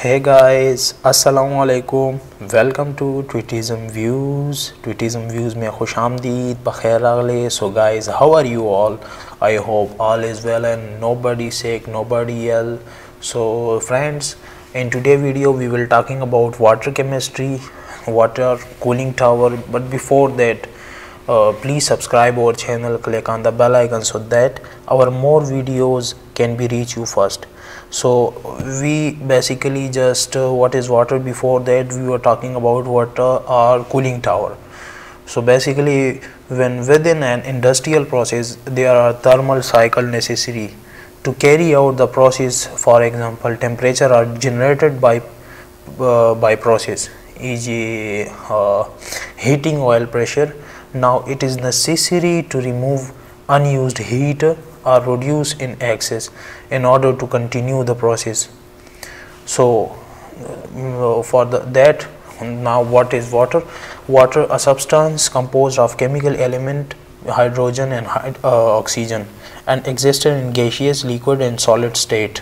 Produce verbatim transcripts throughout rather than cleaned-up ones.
Hey guys, Assalamualaikum. Welcome to Tweetism Views. Tweetism Views में खुश आमदीद बखैर अगले. So guys, how are you all? I hope all is well and nobody sick, nobody ill. So friends, in today's video we will talking about water chemistry, water cooling tower. But before that, uh, please subscribe our channel, click on the bell icon so that our more videos can be reach you first. So we basically just uh, what is water. Before that we were talking about water or cooling tower. So basically when within an industrial process there are thermal cycle necessary to carry out the process. For example, temperature are generated by uh, by process, for example uh, heating oil pressure. Now it is necessary to remove unused heat or reduce in excess in order to continue the process. So uh, for the, that now what is water? Water, a substance composed of chemical element hydrogen and hyd uh, oxygen and existed in gaseous, liquid and solid state.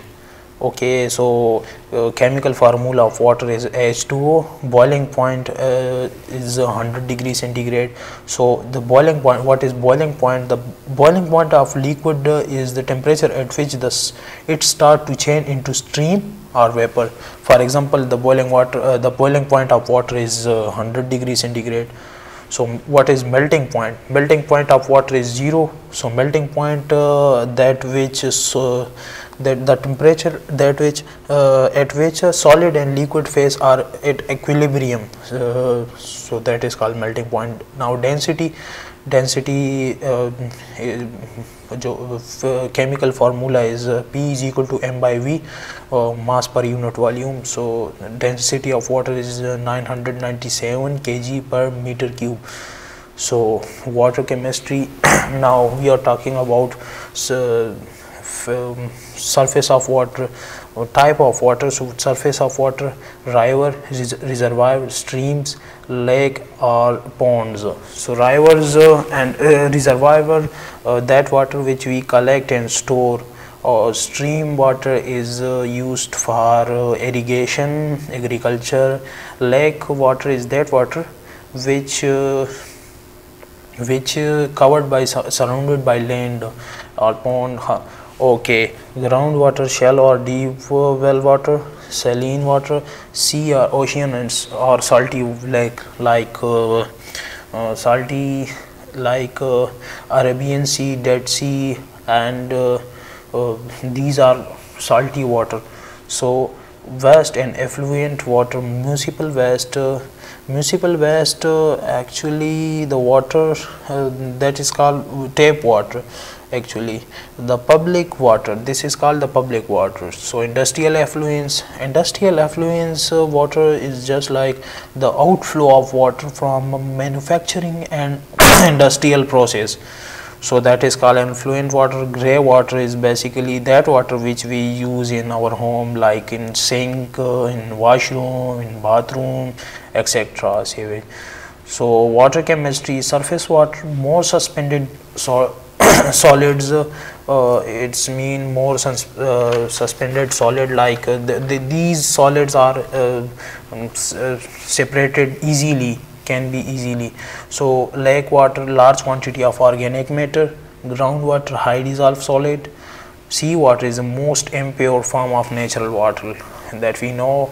Okay, so uh, chemical formula of water is H two O. Boiling point uh, is one hundred degrees centigrade. So the boiling point, what is boiling point? The boiling point of liquid uh, is the temperature at which this it start to change into stream or vapor. For example, the boiling water uh, the boiling point of water is uh, one hundred degrees centigrade. So what is melting point? Melting point of water is zero. So melting point uh, that which is uh, that the temperature that which uh, at which a solid and liquid phase are at equilibrium, uh, so that is called melting point. Now density density uh, uh, chemical formula is uh, P is equal to m by v, uh, mass per unit volume. So density of water is uh, nine hundred ninety-seven kilograms per meter cube. So water chemistry. Now we are talking about uh, Um, surface of water or type of water. So surface of water, river, res reservoir, streams, lake or ponds. So rivers uh, and uh, reservoir, uh, that water which we collect and store. Or uh, stream water is uh, used for uh, irrigation, agriculture. Lake water is that water which uh, which uh, covered by surrounded by land or pond. Okay, groundwater, shallow or deep uh, well water, saline water, sea or ocean, and or salty lake like uh, uh, salty like uh, Arabian Sea, Dead Sea, and uh, uh, these are salty water. So waste and effluent water, municipal waste. Uh, municipal waste uh, actually the water uh, that is called tap water. Actually the public water, this is called the public water. So industrial effluents, industrial effluents uh, water is just like the outflow of water from manufacturing and industrial process. So that is called effluent water. Grey water is basically that water which we use in our home, like in sink, uh, in washroom, in bathroom, etc. So water chemistry, surface water, more suspended so solids. Uh, uh, it's mean more sus uh, suspended solid, like uh, the, the, these solids are uh, um, uh, separated easily, can be easily. So lake water, large quantity of organic matter. Groundwater, high dissolved solid. Sea water is the most impure form of natural water that we know.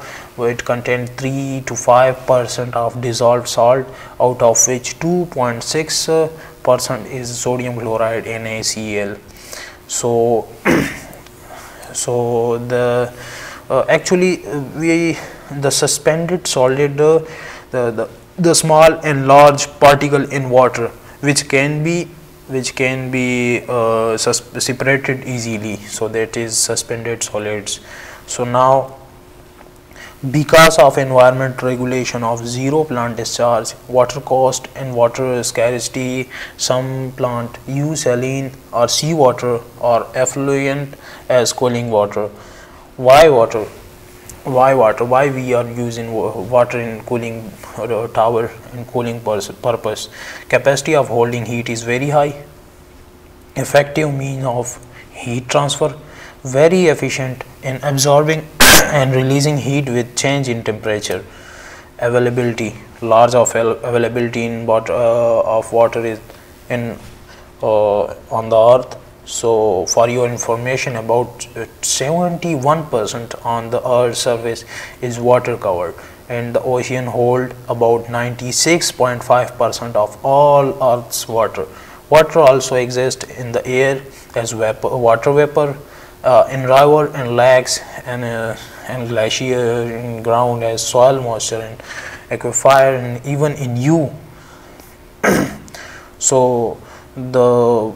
It contains three to five percent of dissolved salt, out of which two point six uh, percent is sodium chloride, NaCl. So, so the uh, actually uh, we the suspended solid, uh, the, the the small and large particle in water, which can be which can be uh, separated easily. So that is suspended solids. So now because of environment regulation of zero plant discharge, water cost and water scarcity, some plant use saline or seawater or effluent as cooling water. Why water? Why water? Why we are using water in cooling uh, tower and cooling purpose? Capacity of holding heat is very high. Effective means of heat transfer, very efficient in absorbing and releasing heat with change in temperature. Availability, large of availability in water, uh, of water is in uh, on the earth. So for your information, about seventy-one percent on the earth's surface is water covered, and the ocean hold about ninety-six point five percent of all earth's water. Water also exists in the air as vapor, water vapor, uh, in rivers and lakes, and uh, and glacier, in ground as soil moisture and aquifer, and even in you. So the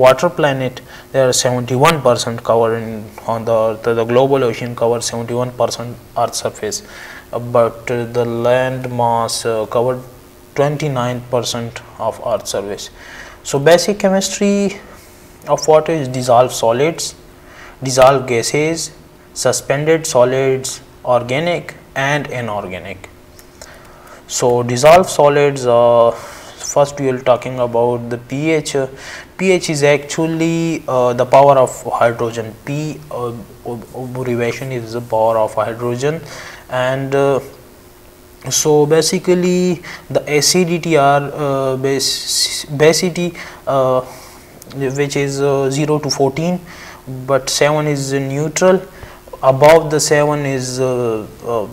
water planet, there are seventy-one percent cover in on the earth. The global ocean covers seventy-one percent earth surface, uh, but uh, the land mass uh, covered twenty-nine percent of earth surface. So basic chemistry of water is dissolved solids, dissolved gases, suspended solids, organic and inorganic. So dissolved solids, uh, first we will talking about the pH. Uh, pH is actually uh, the power of hydrogen. P uh, abbreviation is the power of hydrogen, and uh, so basically the acidity or uh, base, basicity, uh, which is uh, zero to fourteen, but seven is uh, neutral. Above the seven is uh, uh,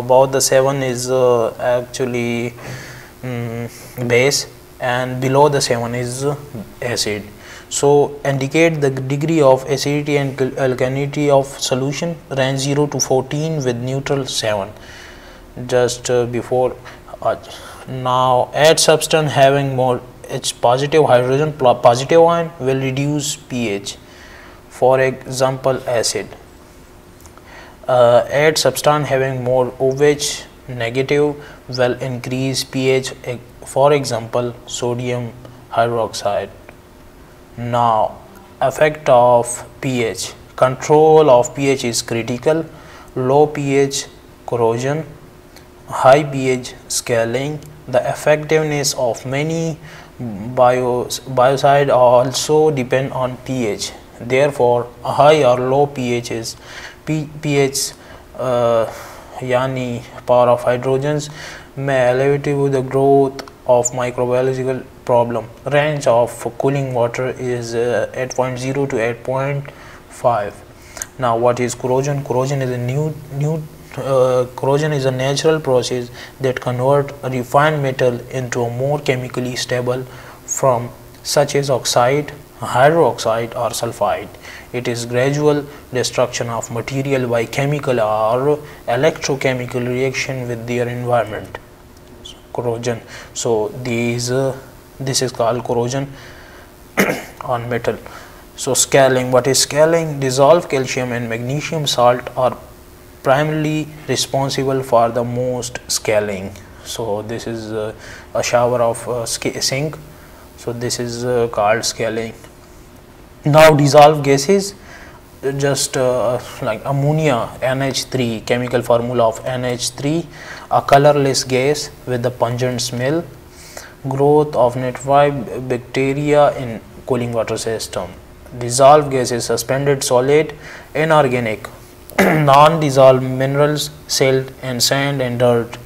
above the seven is uh, actually um, base, and below the seven is uh, acid. So indicate the degree of acidity and alkalinity of solution, range zero to fourteen with neutral seven. Just uh, before uh, now, add substance having more H positive hydrogen positive ion will reduce pH. For example, acid. Uh, add substance having more OH negative will increase pH. For example, sodium hydroxide. Now, effect of pH. Control of pH is critical. Low pH, corrosion. High pH, scaling. The effectiveness of many bios biocide also depend on pH. Therefore, a high or low pH is P pH, uh, yani power of hydrogens, may elevate to the growth of microbiological problem. Range of cooling water is uh, eight point zero to eight point five. Now, what is corrosion? Corrosion is a new new. Uh, corrosion is a natural process that convert a refined metal into a more chemically stable form, such as oxide, hydroxide or sulfide. It is gradual destruction of material by chemical or electrochemical reaction with their environment. So, corrosion. So these uh, this is called corrosion on metal. So scaling. What is scaling? Dissolved calcium and magnesium salt are primarily responsible for the most scaling. So this is uh, a shower of uh, zinc. So this is uh, called scaling. Now dissolved gases, just uh, like ammonia, N H three, chemical formula of N H three, a colorless gas with a pungent smell. Growth of native bacteria in cooling water system. Dissolved gases, suspended solid, inorganic, non-dissolved minerals, silt and sand and dirt.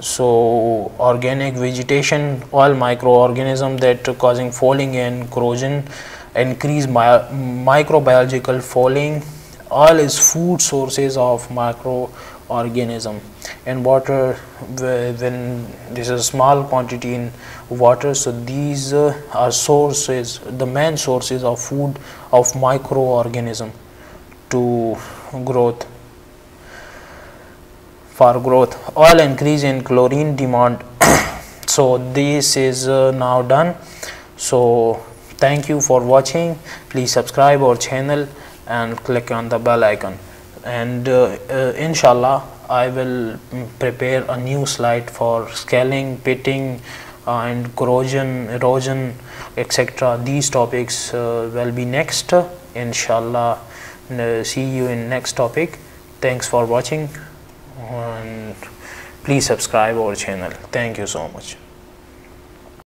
So organic vegetation, all microorganisms that are causing falling and corrosion, increase mi microbiological falling. All is food sources of microorganism, and water, when this is small quantity in water, so these uh, are sources, the main sources of food of microorganism to growth. For growth, oil increase in chlorine demand. So this is uh, now done. So thank you for watching. Please subscribe our channel and click on the bell icon, and uh, uh, inshallah I will prepare a new slide for scaling, pitting uh, and corrosion, erosion, etc. These topics uh, will be next, uh, inshallah. Uh, see you in next topic. Thanks for watching, and please subscribe our channel. Thank you so much.